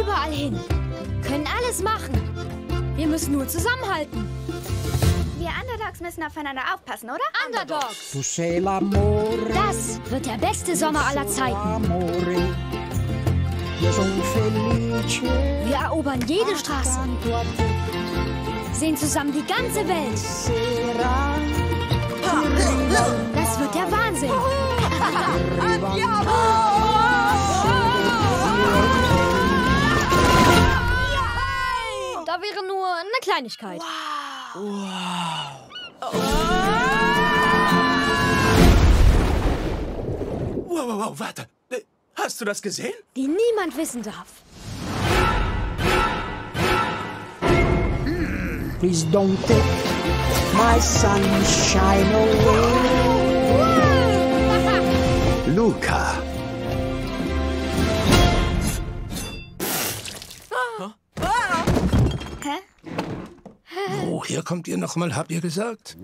überall hin. Können alles machen. Wir müssen nur zusammenhalten. Wir Underdogs müssen aufeinander aufpassen, oder? Underdogs! Das wird der beste Sommer aller Zeiten. Wir erobern jede Straße. Sehen zusammen die ganze Welt. Das wird der Wahnsinn. Da wäre nur eine Kleinigkeit. Wow. Wow, warte. Hast du das gesehen? Die niemand wissen darf. Please don't take my sunshine away. Luca. Woher kommt ihr nochmal, habt ihr gesagt?